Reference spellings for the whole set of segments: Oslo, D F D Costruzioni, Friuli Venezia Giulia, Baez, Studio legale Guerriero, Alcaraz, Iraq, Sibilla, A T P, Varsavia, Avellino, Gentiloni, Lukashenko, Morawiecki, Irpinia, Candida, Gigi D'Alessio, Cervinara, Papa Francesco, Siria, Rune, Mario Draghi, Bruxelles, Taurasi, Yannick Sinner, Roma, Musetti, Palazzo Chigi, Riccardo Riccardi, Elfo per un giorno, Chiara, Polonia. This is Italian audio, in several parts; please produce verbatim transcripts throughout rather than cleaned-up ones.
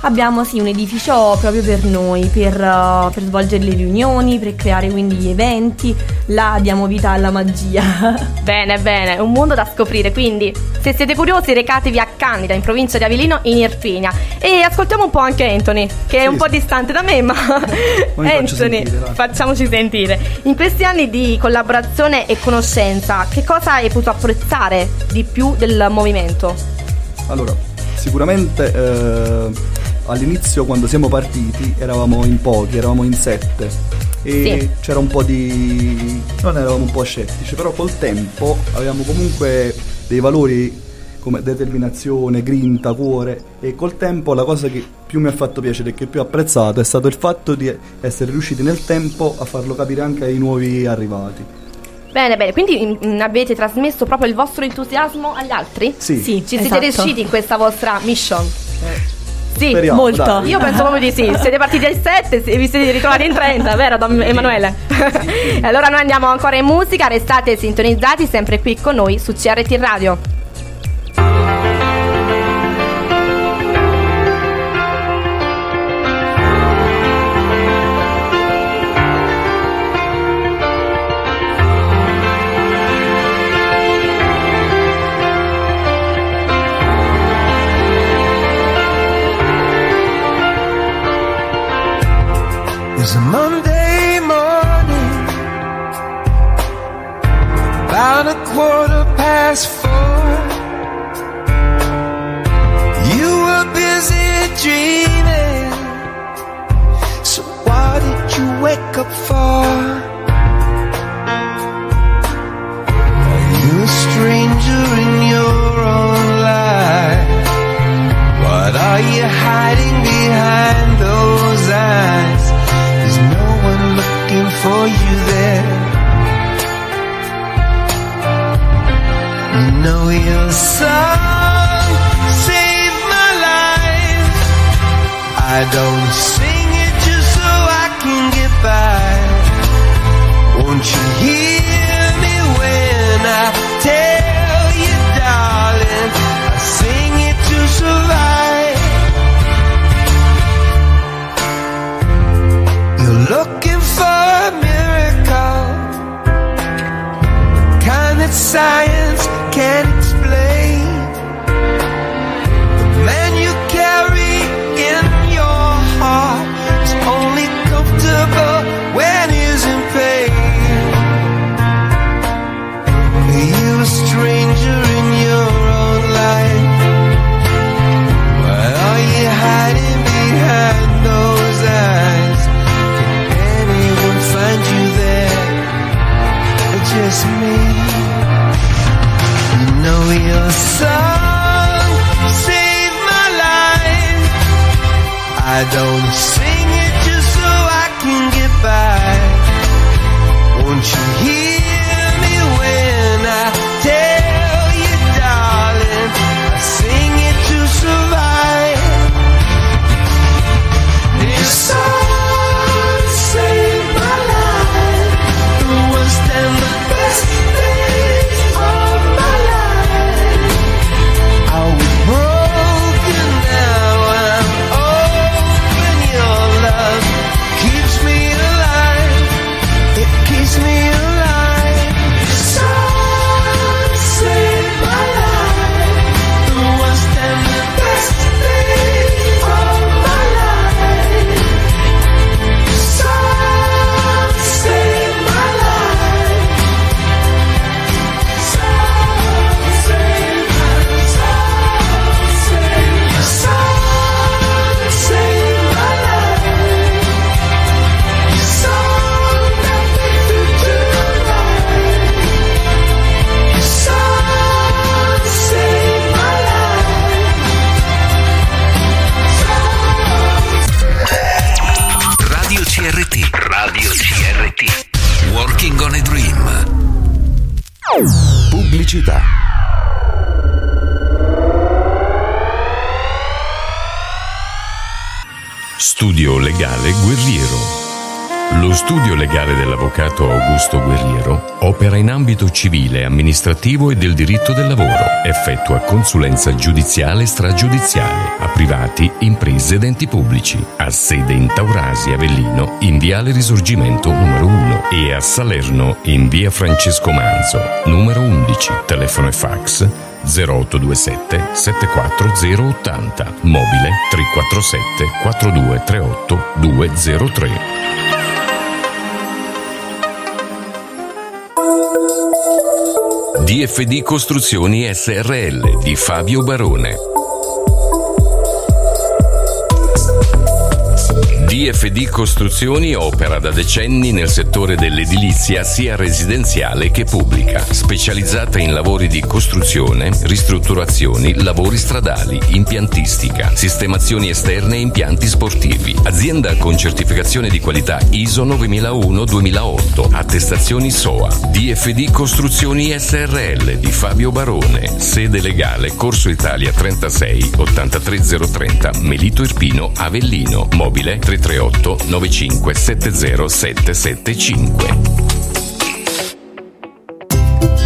abbiamo sì un edificio proprio per noi, per, uh, per svolgere le riunioni, per creare quindi gli eventi. Là diamo vita alla magia. Bene, bene, è un mondo da scoprire, quindi se siete curiosi recatevi a Candida, in provincia di Avellino, in Irpinia. E ascoltiamo un po' anche Anthony, che è sì, un po' distante da me, ma Anthony, sentire, facciamoci sentire. In questi anni di collaborazione e conoscenza, che cosa hai potuto apprezzare di più del movimento? Allora, sicuramente eh, all'inizio, quando siamo partiti, eravamo in pochi, eravamo in sette e sì, c'era un po' di... non eravamo un po' scettici, però col tempo avevamo comunque dei valori come determinazione, grinta, cuore, e col tempo la cosa che più mi ha fatto piacere e che più ho apprezzato è stato il fatto di essere riusciti nel tempo a farlo capire anche ai nuovi arrivati. Bene, bene, quindi mh, avete trasmesso proprio il vostro entusiasmo agli altri? Sì, sì, ci esatto, siete riusciti in questa vostra mission? Eh. Sì, speriamo, molto dai. Io penso proprio di sì. Siete partiti ai sette e vi siete ritrovati in trenta, vero Don Emanuele? Sì. Allora noi andiamo ancora in musica, restate sintonizzati sempre qui con noi su C R T Radio. It's a Monday morning, about a quarter past four. You were busy dreaming, so why did you wake up for? Are you a stranger in your own life? What are you hiding behind those eyes? There's no one looking for you there. You know your song saved my life. I don't sing it just so I can get by. Won't you hear me when I tell you, darling, I sing it to survive. Looking for a miracle, the kind that science can't explain. The man you carry in your heart is only comfortable when he's in pain. Are you a stranger in your own life? Why are you hiding behind those eyes? Find you there, it's just me. You know your song saved my life. I don't sing it just so I can get by. Won't you hear me when I tell you, darling, I sing it to survive. This song saved and the best days of my life. I was broken, now I'm open. Your love keeps me alive. It keeps me alive. Your song saved my life. The worst and the best days of my life. Your song saved my life. Radio C R T Working on a Dream. Pubblicità. Studio legale Guerriero. Lo studio legale dell'avvocato Augusto Guerriero opera in ambito civile, amministrativo e del diritto del lavoro. Effettua consulenza giudiziale e stragiudiziale a privati, imprese ed enti pubblici. Ha sede in Taurasi, Avellino, in Viale Risorgimento numero uno e a Salerno in Via Francesco Manzo, numero undici. Telefono e fax zero otto due sette sette quattro zero ottanta, mobile tre quattro sette quattro due tre otto due zero tre. D F D Costruzioni S R L di Fabio Barone. D F D Costruzioni opera da decenni nel settore dell'edilizia sia residenziale che pubblica, specializzata in lavori di costruzione, ristrutturazioni, lavori stradali, impiantistica, sistemazioni esterne e impianti sportivi. Azienda con certificazione di qualità I S O novemilauno duemilaotto, attestazioni S O A. D F D Costruzioni S R L di Fabio Barone, sede legale Corso Italia trentasei, ottantatré zero trenta, Melito Irpino, Avellino, mobile tre tre otto novantacinque settanta sette settantacinque.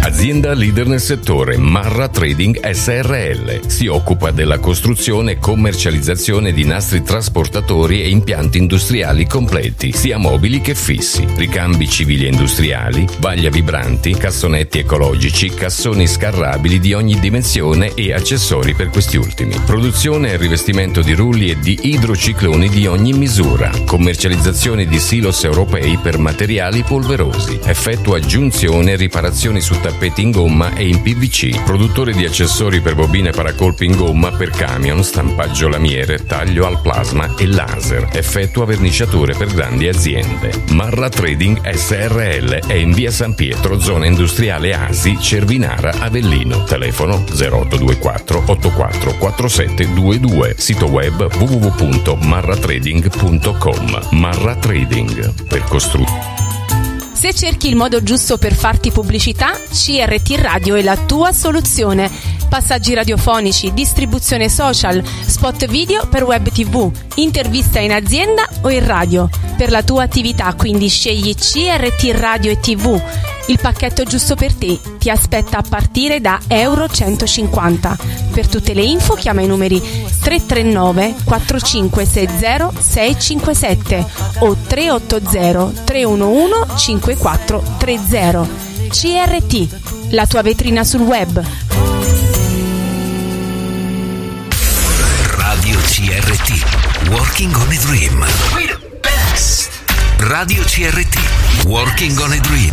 Azienda leader nel settore Marra Trading S R L. Si occupa della costruzione e commercializzazione di nastri trasportatori e impianti industriali completi, sia mobili che fissi, ricambi civili e industriali, vaglia vibranti, cassonetti ecologici, cassoni scarrabili di ogni dimensione e accessori per questi ultimi. Produzione e rivestimento di rulli e di idrocicloni di ogni misura. Commercializzazione di silos europei per materiali polverosi. Effettua giunzione e riparazioni su tappi in gomma e in P V C, produttore di accessori per bobine paracolpi in gomma per camion, stampaggio lamiere, taglio al plasma e laser, effettua verniciature per grandi aziende. Marra Trading S R L è in via San Pietro, zona industriale A S I, Cervinara, Avellino, telefono zero otto due quattro otto quattro quattro sette due due, sito web w w w punto marra trading punto com. Marra Trading, per costruire. Se cerchi il modo giusto per farti pubblicità, C R T Radio è la tua soluzione. Passaggi radiofonici, distribuzione social, spot video per web tv, intervista in azienda o in radio. Per la tua attività quindi scegli C R T Radio e tv. Il pacchetto giusto per te ti aspetta a partire da euro centocinquanta. Per tutte le info chiama i numeri tre tre nove quattro cinque sei zero sei cinque sette o tre otto zero tre uno uno cinque quattro tre zero. C R T, la tua vetrina sul web. Radio C R T, Working on a Dream. We're the best. Radio C R T, Working on a Dream.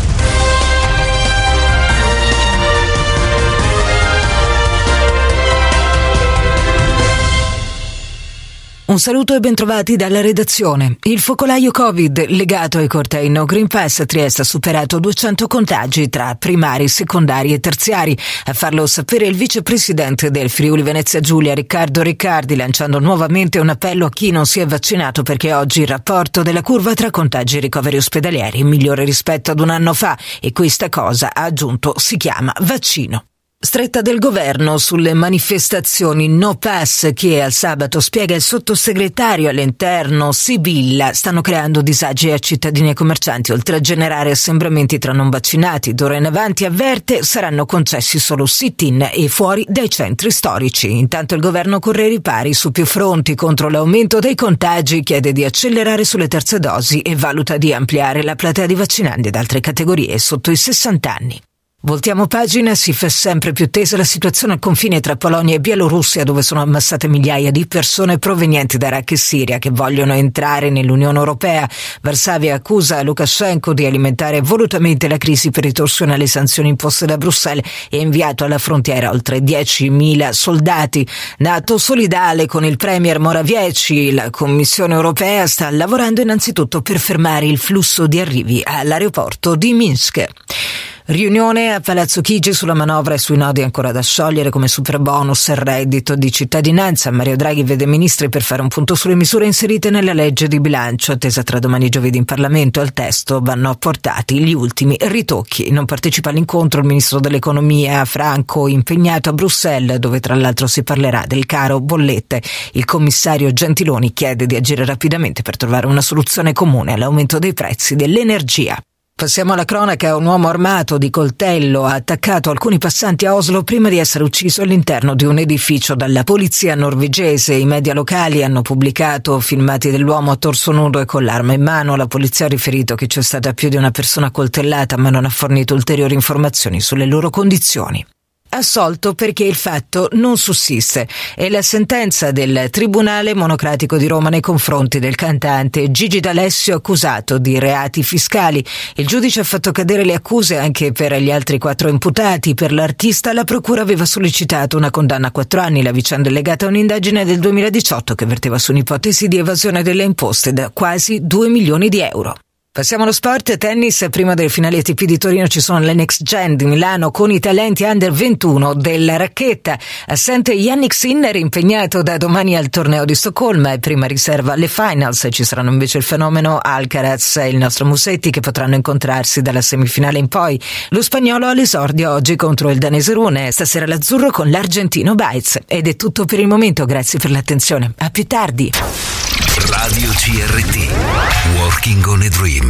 Un saluto e bentrovati dalla redazione. Il focolaio Covid legato ai cortei No Green Pass a Trieste ha superato duecento contagi tra primari, secondari e terziari. A farlo sapere il vicepresidente del Friuli Venezia Giulia Riccardo Riccardi, lanciando nuovamente un appello a chi non si è vaccinato, perché oggi il rapporto della curva tra contagi e ricoveri ospedalieri è migliore rispetto ad un anno fa e questa cosa, ha aggiunto, si chiama vaccino. Stretta del governo sulle manifestazioni no pass che al sabato, spiega il sottosegretario all'interno Sibilla, stanno creando disagi a cittadini e commercianti, oltre a generare assembramenti tra non vaccinati. D'ora in avanti, avverte, saranno concessi solo sit-in e fuori dai centri storici. Intanto il governo corre ai ripari su più fronti contro l'aumento dei contagi, chiede di accelerare sulle terze dosi e valuta di ampliare la platea di vaccinandi ad altre categorie sotto i sessanta anni. Voltiamo pagina, si fa sempre più tesa la situazione al confine tra Polonia e Bielorussia, dove sono ammassate migliaia di persone provenienti da Iraq e Siria che vogliono entrare nell'Unione Europea. Varsavia accusa Lukashenko di alimentare volutamente la crisi per ritorsione alle sanzioni imposte da Bruxelles e ha inviato alla frontiera oltre diecimila soldati. Nato solidale con il premier Morawiecki, la Commissione Europea sta lavorando innanzitutto per fermare il flusso di arrivi all'aeroporto di Minsk. Riunione a Palazzo Chigi sulla manovra e sui nodi ancora da sciogliere come superbonus e reddito di cittadinanza. Mario Draghi vede ministri per fare un punto sulle misure inserite nella legge di bilancio, attesa tra domani e giovedì in Parlamento. Al testo vanno apportati gli ultimi ritocchi. Non partecipa all'incontro il ministro dell'economia Franco, impegnato a Bruxelles, dove tra l'altro si parlerà del caro bollette. Il commissario Gentiloni chiede di agire rapidamente per trovare una soluzione comune all'aumento dei prezzi dell'energia. Passiamo alla cronaca. Un uomo armato di coltello ha attaccato alcuni passanti a Oslo prima di essere ucciso all'interno di un edificio dalla polizia norvegese. I media locali hanno pubblicato filmati dell'uomo a torso nudo e con l'arma in mano. La polizia ha riferito che c'è stata più di una persona coltellata, ma non ha fornito ulteriori informazioni sulle loro condizioni. Assolto perché il fatto non sussiste è la sentenza del Tribunale Monocratico di Roma nei confronti del cantante Gigi D'Alessio, accusato di reati fiscali. Il giudice ha fatto cadere le accuse anche per gli altri quattro imputati. Per l'artista la procura aveva sollecitato una condanna a quattro anni. La vicenda è legata a un'indagine del duemiladiciotto che verteva su un'ipotesi di evasione delle imposte da quasi due milioni di euro. Passiamo allo sport. Tennis. Prima del finale A T P di Torino ci sono le Next Gen di Milano con i talenti under ventuno della racchetta. Assente Yannick Sinner, impegnato da domani al torneo di Stoccolma e prima riserva alle finals. Ci saranno invece il fenomeno Alcaraz e il nostro Musetti che potranno incontrarsi dalla semifinale in poi. Lo spagnolo ha l'esordio oggi contro il danese Rune, stasera l'azzurro con l'argentino Baez. Ed è tutto per il momento, grazie per l'attenzione. A più tardi. Radio C R T, Working on a Dream.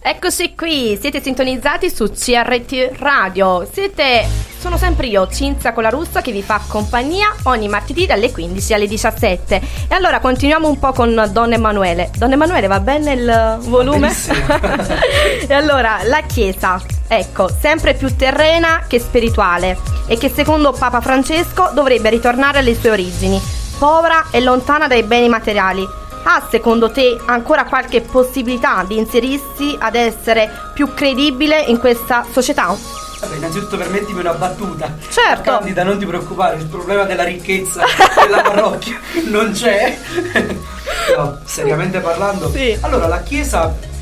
Eccoci qui, siete sintonizzati su C R T Radio. Siete, sono sempre io, Cinzia con la Russa, che vi fa compagnia ogni martedì dalle quindici alle diciassette. E allora continuiamo un po' con Don Emanuele. Don Emanuele, va bene il volume? E allora, la Chiesa, ecco, sempre più terrena che spirituale, e che secondo Papa Francesco dovrebbe ritornare alle sue origini, povera e lontana dai beni materiali. Ha, secondo te, ancora qualche possibilità di inserirsi, ad essere più credibile in questa società? Vabbè, innanzitutto permettimi una battuta. Certo. Candida, non ti preoccupare, il problema della ricchezza della parrocchia non c'è. No, seriamente parlando. Sì. Allora, la Chiesa,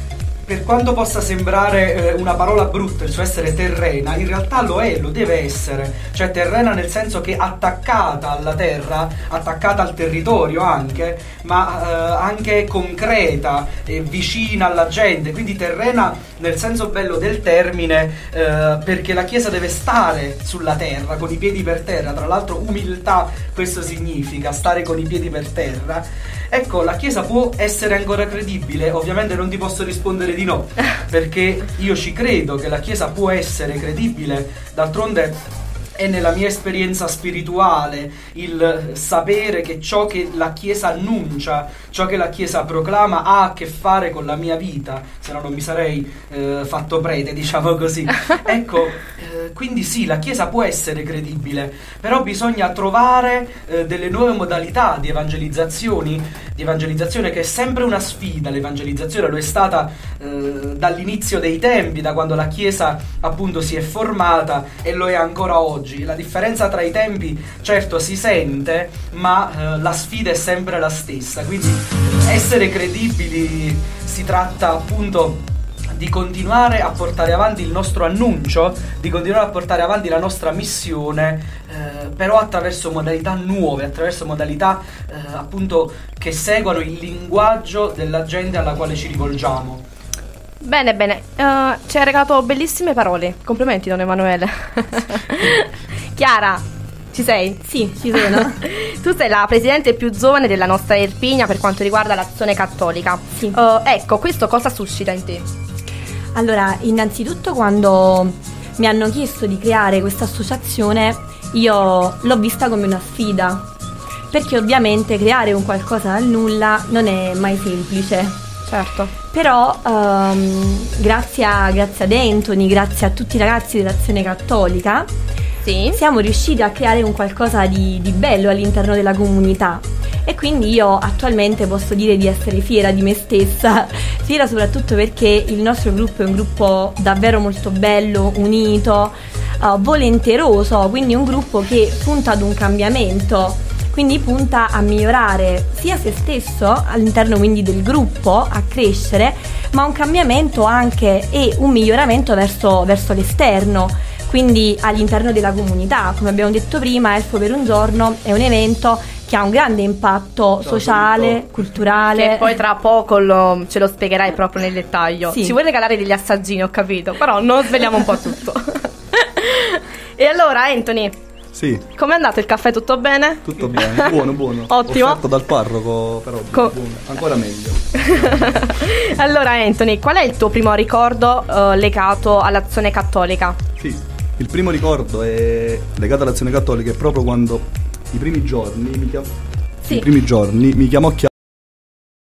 per quanto possa sembrare eh, una parola brutta, il suo essere terrena, in realtà lo è, lo deve essere. Cioè terrena nel senso che attaccata alla terra, attaccata al territorio anche, ma eh, anche concreta e vicina alla gente. Quindi terrena nel senso bello del termine, eh, perché la Chiesa deve stare sulla terra, con i piedi per terra. Tra l'altro umiltà questo significa, stare con i piedi per terra. Ecco, la Chiesa può essere ancora credibile. Ovviamente non ti posso rispondere di no, perché io ci credo che la Chiesa può essere credibile. D'altronde è nella mia esperienza spirituale il sapere che ciò che la Chiesa annuncia, ciò che la Chiesa proclama ha a che fare con la mia vita, se no non mi sarei eh, fatto prete, diciamo così. Ecco, eh, quindi sì, la Chiesa può essere credibile, però bisogna trovare eh, delle nuove modalità di evangelizzazioni, di evangelizzazione che è sempre una sfida. L'evangelizzazione lo è stata eh, dall'inizio dei tempi, da quando la Chiesa appunto si è formata, e lo è ancora oggi. La differenza tra i tempi certo si sente, ma eh, la sfida è sempre la stessa. Quindi essere credibili si tratta appunto di continuare a portare avanti il nostro annuncio, di continuare a portare avanti la nostra missione, eh, però attraverso modalità nuove, attraverso modalità eh, appunto che seguano il linguaggio della gente alla quale ci rivolgiamo. Bene, bene, uh, ci hai regalato bellissime parole. Complimenti, Don Emanuele. Chiara, ci sei? Sì, ci sono. Tu sei la presidente più giovane della nostra Irpinia per quanto riguarda l'azione cattolica. Sì. Uh, ecco, questo cosa suscita in te? Allora, innanzitutto quando mi hanno chiesto di creare questa associazione, io l'ho vista come una sfida, perché ovviamente creare un qualcosa dal nulla non è mai semplice. Certo. Però um, grazie, a, grazie ad Anthony, grazie a tutti i ragazzi dell'Azione Cattolica, sì, siamo riusciti a creare un qualcosa di, di bello all'interno della comunità. E quindi io attualmente posso dire di essere fiera di me stessa, fiera soprattutto perché il nostro gruppo è un gruppo davvero molto bello, unito, uh, volenteroso, quindi un gruppo che punta ad un cambiamento quindi punta a migliorare sia se stesso all'interno quindi del gruppo, a crescere, ma un cambiamento anche e un miglioramento verso, verso l'esterno, quindi all'interno della comunità. Come abbiamo detto prima, Elfo per un giorno è un evento che ha un grande impatto sociale, culturale, che poi tra poco lo, ce lo spiegherai proprio nel dettaglio. Sì. Ci vuoi regalare degli assaggini, ho capito, però non svegliamo un po' tutto. E allora, Anthony, sì, com'è andato il caffè? Tutto bene? Tutto bene, buono, buono. Ottimo. Offerto dal parroco, però Co- buono. Ancora meglio. Allora, Anthony, qual è il tuo primo ricordo eh, legato all'azione cattolica? Sì, il primo ricordo è legato all'azione cattolica è proprio quando i primi giorni mi chiamò sì. i primi giorni mi chiamò